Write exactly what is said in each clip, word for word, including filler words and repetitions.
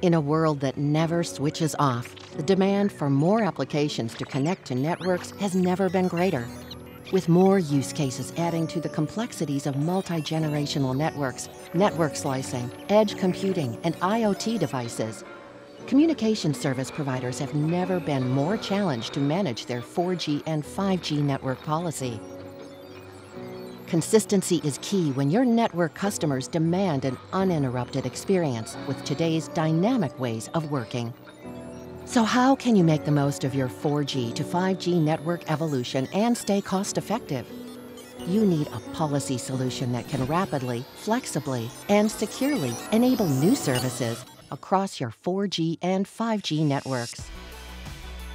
In a world that never switches off, the demand for more applications to connect to networks has never been greater. With more use cases adding to the complexities of multi-generational networks, network slicing, edge computing, and IoT devices, communication service providers have never been more challenged to manage their four G and five G network policy. Consistency is key when your network customers demand an uninterrupted experience with today's dynamic ways of working. So how can you make the most of your four G to five G network evolution and stay cost-effective? You need a policy solution that can rapidly, flexibly, and securely enable new services across your four G and five G networks.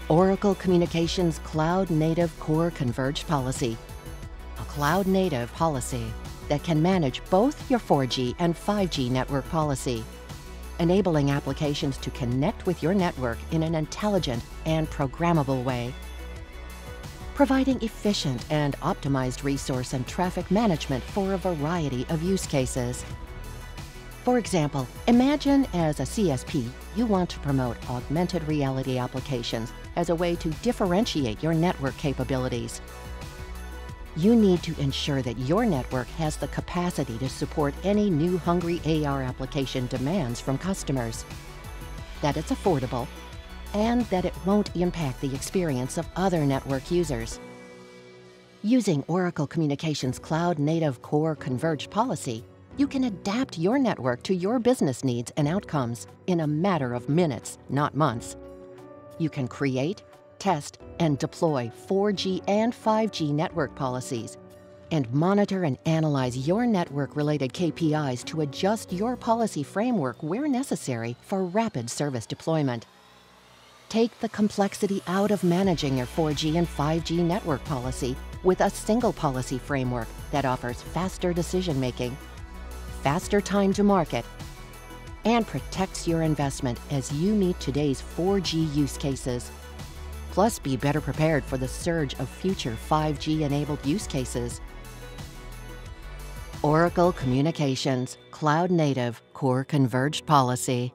Oracle Communications Cloud Native Core Converged Policy. A cloud-native policy that can manage both your four G and five G network policy, enabling applications to connect with your network in an intelligent and programmable way, providing efficient and optimized resource and traffic management for a variety of use cases. For example, imagine as a C S P, you want to promote augmented reality applications as a way to differentiate your network capabilities. You need to ensure that your network has the capacity to support any new hungry A R application demands from customers, that it's affordable, and that it won't impact the experience of other network users. Using Oracle Communications Cloud Native Core Converged Policy, you can adapt your network to your business needs and outcomes in a matter of minutes, not months. You can create, test and deploy four G and five G network policies, and monitor and analyze your network-related K P Is to adjust your policy framework where necessary for rapid service deployment. Take the complexity out of managing your four G and five G network policy with a single policy framework that offers faster decision-making, faster time to market, and protects your investment as you meet today's four G use cases. Plus, be better prepared for the surge of future five G-enabled use cases. Oracle Communications Cloud Native Core Converged Policy.